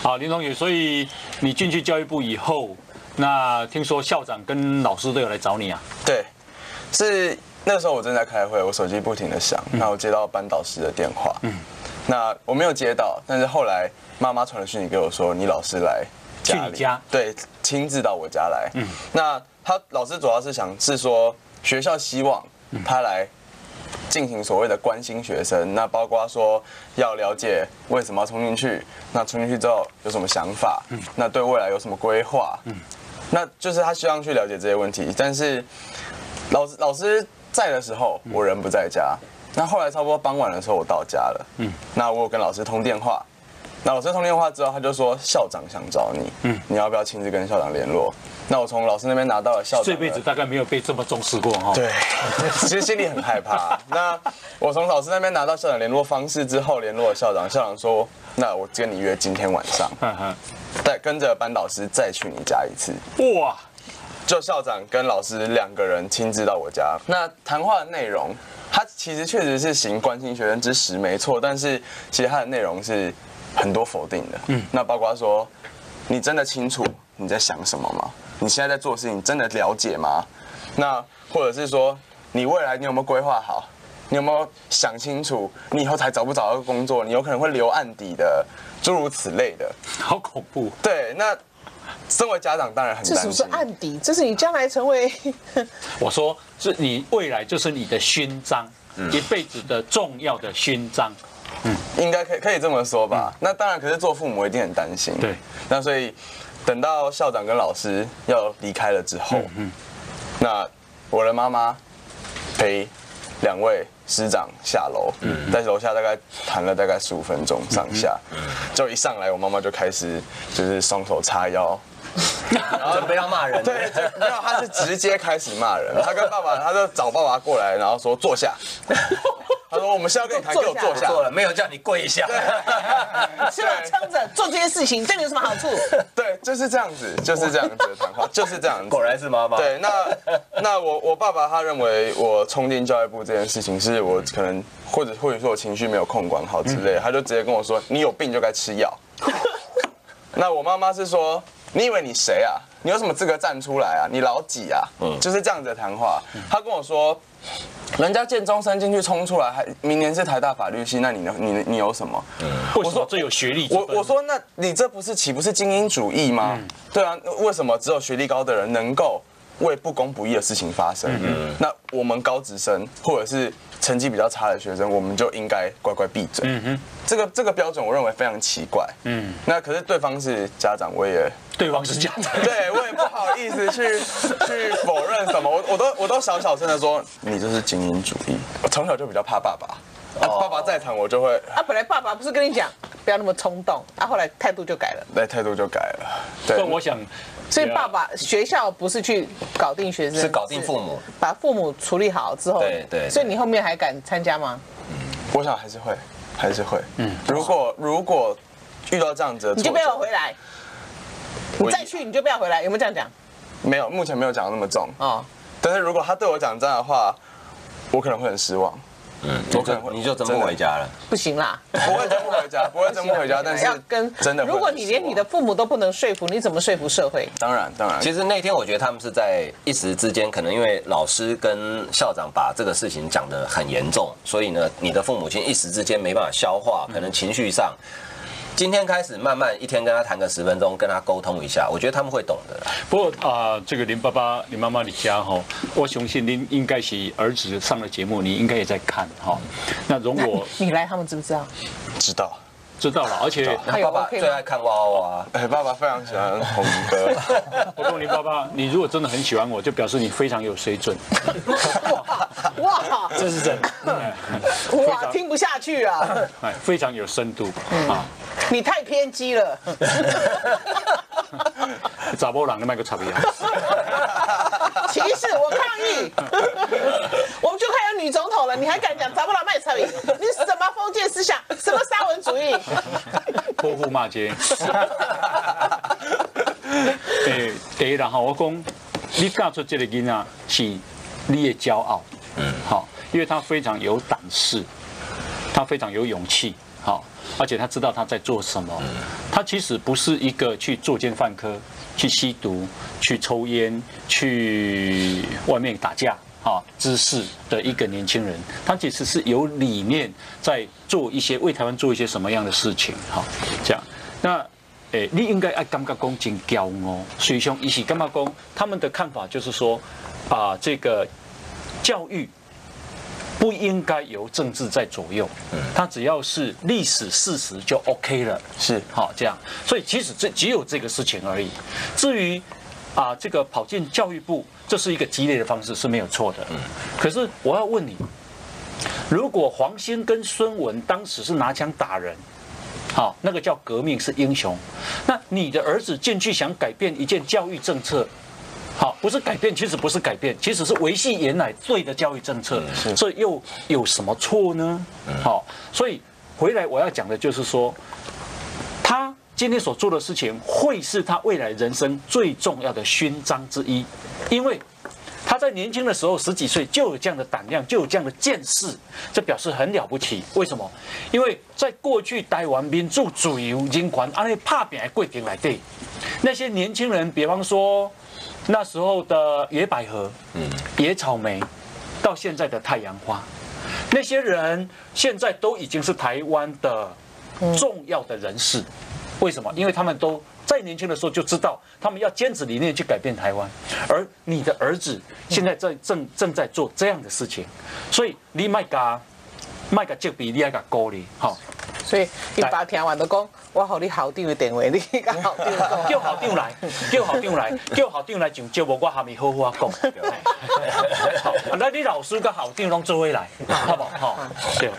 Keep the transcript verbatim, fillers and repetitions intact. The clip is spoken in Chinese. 好，林同学，所以你进去教育部以后，那听说校长跟老师都有来找你啊？对，是那时候我正在开会，我手机不停的响，那我接到班导师的电话，嗯，那我没有接到，但是后来妈妈传了讯息给我说，你老师来家里，去你家，对，亲自到我家来，嗯，那他老师主要是想是说学校希望他来进行所谓的关心学生，那包括说要了解为什么要冲进去，那冲进去之后有什么想法，那对未来有什么规划，嗯，那就是他希望去了解这些问题。但是老师老师在的时候，我人不在家。那后来差不多傍晚的时候，我到家了，嗯，那我有跟老师通电话，那老师通电话之后，他就说校长想找你，嗯，你要不要亲自跟校长联络？那我从老师那边拿到了校长，这辈子大概没有被这么重视过哈。对，其实心里很害怕。那我从老师那边拿到校长联络方式之后，联络了校长，校长说：“那我跟你约今天晚上，再跟着班导师再去你家一次。”哇！就校长跟老师两个人亲自到我家。那谈话的内容，他其实确实是行关心学生之实没错，但是其实他的内容是很多否定的。嗯，那包括说，你真的清楚你在想什么吗？你现在在做事情，真的了解吗？那或者是说，你未来你有没有规划好？你有没有想清楚？你以后才找不找到工作？你有可能会留案底的，诸如此类的。好恐怖。对，那身为家长当然很担心。这是不是案底？这是你将来成为……我说，是你未来就是你的勋章，嗯、一辈子的重要的勋章。嗯，应该可以可以这么说吧？嗯、那当然，可是做父母一定很担心。对，那所以。等到校长跟老师要离开了之后，嗯嗯、那我的妈妈陪两位师长下楼，嗯、在楼下大概谈了大概十五分钟上下，嗯嗯、就一上来我妈妈就开始就是双手叉腰，然后准备要骂人。对，没有，她是直接开始骂人。她跟爸爸，她就找爸爸过来，然后说坐下。他说：“我们是要跟你谈，给我坐下。”做了，没有叫你跪一下。是吧？撑着做这些事情，对你有什么好处？对，就是这样子，就是这样子的谈话，就是这样子。果然是妈妈。对，那那我我爸爸他认为我冲进教育部这件事情是我可能或者或者说我情绪没有控管好之类，他就直接跟我说：“你有病就该吃药。”那我妈妈是说：“你以为你谁啊？你有什么资格站出来啊？你老几啊？”嗯，就是这样子的谈话。他跟我说。人家建中生进去冲出来，还明年是台大法律系，那你呢？你你有什么？嗯，我说这有学历。我我说，那你这不是岂不是精英主义吗？嗯、对啊，为什么只有学历高的人能够为不公不义的事情发声？嗯、那我们高职生或者是成绩比较差的学生，我们就应该乖乖闭嘴。嗯哼，这个这个标准我认为非常奇怪。嗯，那可是对方是家长，我也。对方是家长，对我也不好意思去去否认什么，我我都我都小小声的说，你这是精英主义。我从小就比较怕爸爸，啊、爸爸在场我就会。啊，本来爸爸不是跟你讲不要那么冲动，啊，后来态度就改了。对，态度就改了。对，所以我想，所以爸爸学校不是去搞定学生，是搞定父母，把父母处理好之后。对对。所以你后面还敢参加吗？我想还是会，还是会。嗯，如果如果遇到这样子，你就不要回来。你再去你就不要回来，有没有这样讲？没有，目前没有讲那么重哦。但是如果他对我讲这样的话，我可能会很失望。嗯，我可能会你就真不回家了。不行啦，不会真不回家，不会真不回家。但是要跟真的，如果你连你的父母都不能说服，你怎么说服社会？当然，当然。其实那天我觉得他们是在一时之间，可能因为老师跟校长把这个事情讲得很严重，所以呢，你的父母亲一时之间没办法消化，可能情绪上。今天开始慢慢一天跟他谈个十分钟，跟他沟通一下，我觉得他们会懂的。不过啊、呃，这个林爸爸、林妈妈的家哈，我相信您应该是儿子上了节目，你应该也在看哈、哦。那如果你来，他们知不知道？知道，知道了。而且他爸爸最爱看娃娃，哎，爸爸非常喜欢红哥。我说林爸爸，你如果真的很喜欢我，就表示你非常有水准。哇，这是真的。哇，听不下去啊！哎，非常有深度啊。你太偏激了，查某人你卖个插伊啊！歧视，我抗议！我们就快有女总统了，你还敢讲查某人卖插伊？你什么封建思想？什么沙文主义？泼妇骂街！诶，第一啦哈，我讲你教出这个囡仔是你的骄傲，嗯，好，因为他非常有胆识，他非常有勇气。好，而且他知道他在做什么。他其实不是一个去作奸犯科、去吸毒、去抽烟、去外面打架啊滋事的一个年轻人，他其实是有理念在做一些为台湾做一些什么样的事情。好，这样那。 诶，你应该爱感觉讲真骄傲，所以像一起感觉讲，他们的看法就是说，啊，这个教育不应该由政治在左右，嗯，它只要是历史事实就 OK 了，是好这样，所以其实这只有这个事情而已。至于啊，这个跑进教育部，这是一个激烈的方式是没有错的，嗯，可是我要问你，如果黄兴跟孙文当时是拿枪打人。 好，那个叫革命是英雄。那你的儿子进去想改变一件教育政策，好，不是改变，其实不是改变，其实是维系原来对的教育政策，这又有什么错呢？好，所以回来我要讲的就是说，他今天所做的事情会是他未来人生最重要的勋章之一，因为。 他在年轻的时候，十几岁就有这样的胆量，就有这样的见识，这表示很了不起。为什么？因为在过去台湾民主自由人权安尼拍拼的过程内底，那些年轻人，比方说那时候的野百合、嗯、野草莓，到现在的太阳花，那些人现在都已经是台湾的重要的人士。为什么？因为他们都。 在年轻的时候就知道，他们要坚持理念去改变台湾，而你的儿子现在在正正在做这样的事情，所以你卖个卖个这比你爱个高哩，好。所以你爸听完就讲，我互你校长的电话，你去跟校长讲，叫校长来，叫校长来，叫校长来上节目，我下面好好啊讲。好，那你老师跟校长拢做伙来，好不好？对。